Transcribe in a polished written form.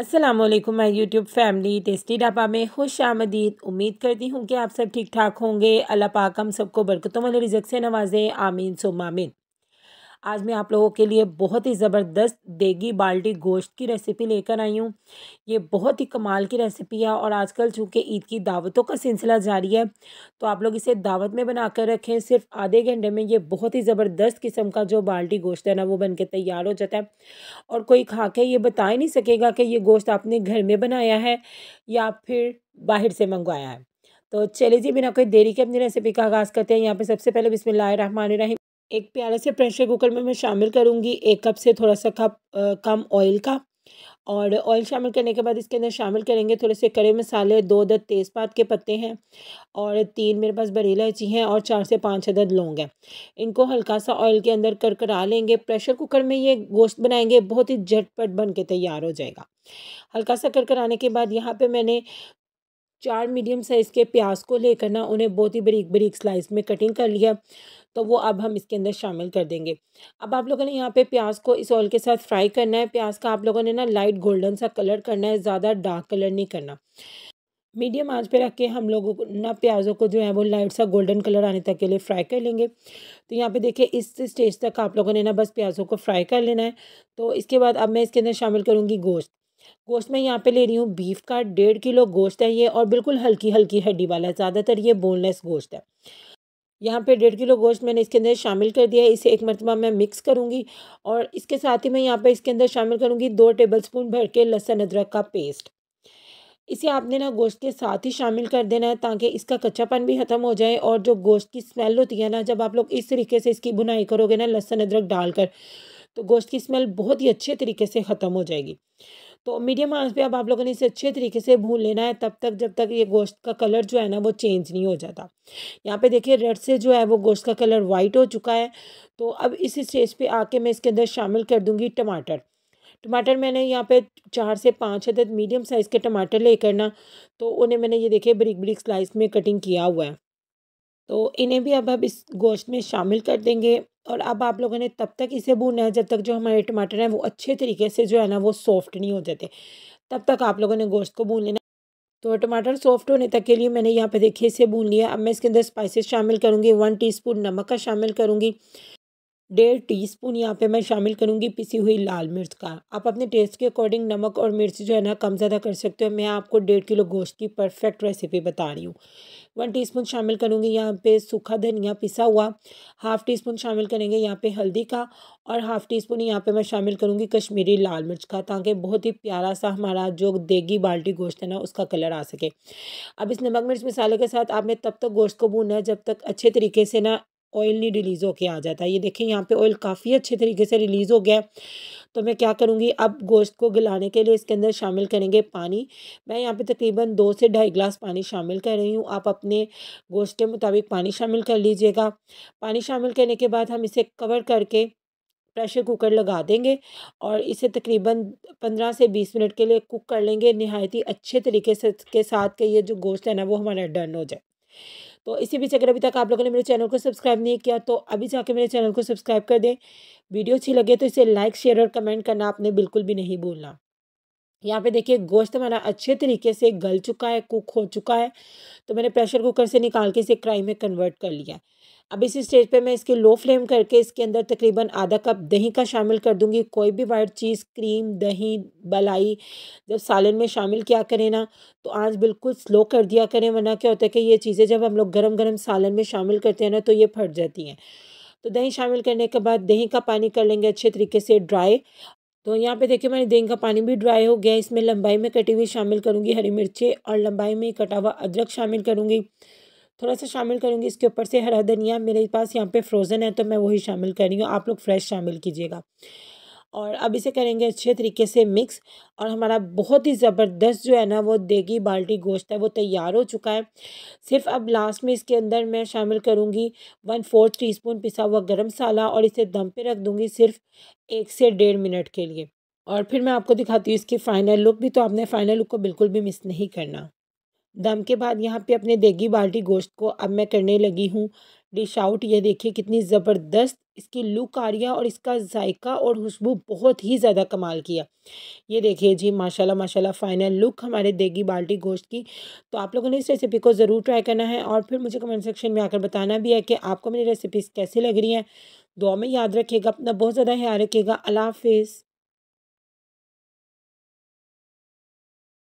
अस्सलामुअलैकुम my YouTube family, tasty dhaba में खुश आमदीद। उम्मीद करती हूँ कि आप सब ठीक ठाक होंगे। अल्लाह पाक हम सबको बरकतों वाले रिज़्क़ से नवाजे, आमीन सुम्मा आमीन। आज मैं आप लोगों के लिए बहुत ही ज़बरदस्त देगी बाल्टी गोश्त की रेसिपी लेकर आई हूँ। ये बहुत ही कमाल की रेसिपी है और आजकल चूँकि ईद की दावतों का सिलसिला जारी है तो आप लोग इसे दावत में बना कर रखें। सिर्फ आधे घंटे में ये बहुत ही ज़बरदस्त किस्म का जो बाल्टी गोश्त है ना वो बनके तैयार हो जाता है और कोई खा के ये बता ही नहीं सकेगा कि ये गोश्त आपने घर में बनाया है या फिर बाहर से मंगवाया है। तो चलिए जी, बिना कोई देरी के अपनी रेसिपी का आगाज़ करते हैं। यहाँ पर सबसे पहले बिस्मिल्लाहिर्रहमानिर्रहीम एक प्याले से प्रेशर कुकर में मैं शामिल करूंगी 1 कप से थोड़ा सा कम ऑयल का। और ऑयल शामिल करने के बाद इसके अंदर शामिल करेंगे थोड़े से कड़े मसाले, 2 अदद तेज़पात के पत्ते हैं और 3 मेरे पास बड़ी इलायची हैं और 4 से 5 अदद लौंग हैं। इनको हल्का सा ऑयल के अंदर करकरा लेंगे। प्रेशर कुकर में ये गोश्त बनाएंगे, बहुत ही झटपट बन के तैयार हो जाएगा। हल्का सा करकराने के बाद यहाँ पर मैंने 4 मीडियम साइज़ के प्याज को लेकर ना उन्हें बहुत ही बारीक बारीक स्लाइस में कटिंग कर लिया, तो वो अब हम इसके अंदर शामिल कर देंगे। अब आप लोगों ने यहाँ पे प्याज को इस ऑयल के साथ फ्राई करना है। प्याज का आप लोगों ने ना लाइट गोल्डन सा कलर करना है, ज़्यादा डार्क कलर नहीं करना। मीडियम आंच पे रख के हम लोगों को ना प्याज़ों को जो है वो लाइट सा गोल्डन कलर आने तक के लिए फ्राई कर लेंगे। तो यहाँ पे देखिए इस स्टेज तक आप लोगों ने ना बस प्याज़ों को फ्राई कर लेना है। तो इसके बाद अब मैं इसके अंदर शामिल करूँगी गोश्त। गोश्त में यहाँ पे ले रही हूँ बीफ का 1.5 किलो गोश्त है ये, और बिल्कुल हल्की हल्की हड्डी वाला है, ज़्यादातर ये बोनलेस गोश्त है। यहाँ पे 1.5 किलो गोश्त मैंने इसके अंदर शामिल कर दिया है। इसे एक मरतबा मैं मिक्स करूँगी और इसके साथ ही मैं यहाँ पे इसके अंदर शामिल करूँगी 2 टेबलस्पून भर के लहसुन अदरक का पेस्ट। इसे आपने ना गोश्त के साथ ही शामिल कर देना है ताकि इसका कच्चापन भी ख़त्म हो जाए और जो गोश्त की स्मेल होती है ना, जब आप लोग इस तरीके से इसकी भुनाई करोगे ना लहसुन अदरक डालकर, तो गोश्त की स्मेल बहुत ही अच्छे तरीके से ख़त्म हो जाएगी। तो मीडियम आंच पे अब आप लोगों ने इसे अच्छे तरीके से भून लेना है तब तक जब तक ये गोश्त का कलर जो है ना वो चेंज नहीं हो जाता। यहाँ पे देखिए रेड से जो है वो गोश्त का कलर वाइट हो चुका है। तो अब इस स्टेज पे आके मैं इसके अंदर शामिल कर दूँगी टमाटर। टमाटर मैंने यहाँ पे 4 से 5 अदद मीडियम साइज़ के टमाटर लेकर ना तो उन्हें मैंने ये देखिए बारीक बारीक स्लाइस में कटिंग किया हुआ है, तो इन्हें भी अब इस गोश्त में शामिल कर देंगे। और अब आप लोगों ने तब तक इसे भूनना है जब तक जो हमारे टमाटर हैं वो अच्छे तरीके से जो है ना वो सॉफ़्ट नहीं हो जाते, तब तक आप लोगों ने गोश्त को भून लेना। तो टमाटर सॉफ्ट होने तक के लिए मैंने यहाँ पे देखिए इसे भून लिया। अब मैं इसके अंदर स्पाइसेस शामिल करूँगी। 1 टीस्पून नमक का शामिल करूँगी, 1.5 टीस्पून यहाँ पे मैं शामिल करूँगी पिसी हुई लाल मिर्च का। आप अपने टेस्ट के अकॉर्डिंग नमक और मिर्च जो है ना कम ज़्यादा कर सकते हो। मैं आपको 1.5 किलो गोश्त की परफेक्ट रेसिपी बता रही हूँ। 1 टीस्पून शामिल करूँगी यहाँ पे सूखा धनिया पिसा हुआ, 1/2 टीस्पून शामिल करेंगे यहाँ पे हल्दी का और 1/2 टीस्पून यहाँ पे मैं शामिल करूँगी कश्मीरी लाल मिर्च का, ताकि बहुत ही प्यारा सा हमारा जो देगी बाल्टी गोश्त है ना उसका कलर आ सके। अब इस नमक मिर्च मसाले के साथ आपने तब तक गोश्त को भूनना है जब तक अच्छे तरीके से ना ऑयल नहीं रिलीज़ होके आ जाता। ये देखें यहाँ पे ऑयल काफ़ी अच्छे तरीके से रिलीज़ हो गया। तो मैं क्या करूँगी, अब गोश्त को गलाने के लिए इसके अंदर शामिल करेंगे पानी। मैं यहाँ पे तकरीबन 2 से ढाई गिलास पानी शामिल कर रही हूँ। आप अपने गोश्त के मुताबिक पानी शामिल कर लीजिएगा। पानी शामिल करने के बाद हम इसे कवर करके प्रेशर कुकर लगा देंगे और इसे तकरीबन 15 से 20 मिनट के लिए कुक कर लेंगे, नहायत ही अच्छे तरीके से के साथ कि ये जो गोश्त है ना वो हमारा डन हो जाए। तो इसी बीच अगर अभी तक आप लोगों ने मेरे चैनल को सब्सक्राइब नहीं किया तो अभी जाके मेरे चैनल को सब्सक्राइब कर दें। वीडियो अच्छी लगे तो इसे लाइक, शेयर और कमेंट करना आपने बिल्कुल भी नहीं भूलना। यहाँ पे देखिए गोश्त हमारा अच्छे तरीके से गल चुका है, कुक हो चुका है। तो मैंने प्रेशर कुकर से निकाल के इसे कढ़ाई में कन्वर्ट कर लिया। अब इस स्टेज पे मैं इसके लो फ्लेम करके इसके अंदर तकरीबन 1/2 कप दही का शामिल कर दूंगी। कोई भी वाइट चीज़, क्रीम, दही, मलाई जब सालन में शामिल किया करें ना तो आंच बिल्कुल स्लो कर दिया करें, वरना क्या होता है कि ये चीज़ें जब हम लोग गरम गरम सालन में शामिल करते हैं ना तो ये फट जाती हैं। तो दही शामिल करने के बाद दही का पानी कर लेंगे अच्छे तरीके से ड्राई। तो यहाँ पे देखिए मैंने दही का पानी भी ड्राई हो गया। इसमें लंबाई में कटी हुई शामिल करूँगी हरी मिर्चें और लंबाई में कटा हुआ अदरक शामिल करूँगी। थोड़ा सा शामिल करूँगी इसके ऊपर से हरा धनिया, मेरे पास यहाँ पे फ्रोज़न है तो मैं वही शामिल कर रही हूँ, आप लोग फ्रेश शामिल कीजिएगा। और अब इसे करेंगे अच्छे तरीके से मिक्स और हमारा बहुत ही ज़बरदस्त जो है ना वो देगी बाल्टी गोश्त है वो तैयार हो चुका है। सिर्फ अब लास्ट में इसके अंदर मैं शामिल करूँगी 1/4 टीस्पून पिसा हुआ गरम मसाला और इसे दम पे रख दूँगी सिर्फ 1 से 1.5 मिनट के लिए। और फिर मैं आपको दिखाती हूँ इसकी फ़ाइनल लुक भी। तो आपने फ़ाइनल लुक को बिल्कुल भी मिस नहीं करना। दम के बाद यहाँ पे अपने देगी बाल्टी गोश्त को अब मैं करने लगी हूँ डिश आउट। ये देखिए कितनी ज़बरदस्त इसकी लुक आ रही है और इसका जायका और खुशबू बहुत ही ज़्यादा कमाल किया। ये देखिए जी माशाल्लाह माशाल्लाह फाइनल लुक हमारे देगी बाल्टी गोश्त की। तो आप लोगों ने इस रेसिपी को ज़रूर ट्राई करना है और फिर मुझे कमेंट सेक्शन में आकर बताना भी है कि आपको मेरी रेसिपीज़ कैसी लग रही हैं। दुआ में याद रखिएगा, अपना बहुत ज़्यादा ख्याल रखिएगा। अल्लाह हाफिज़।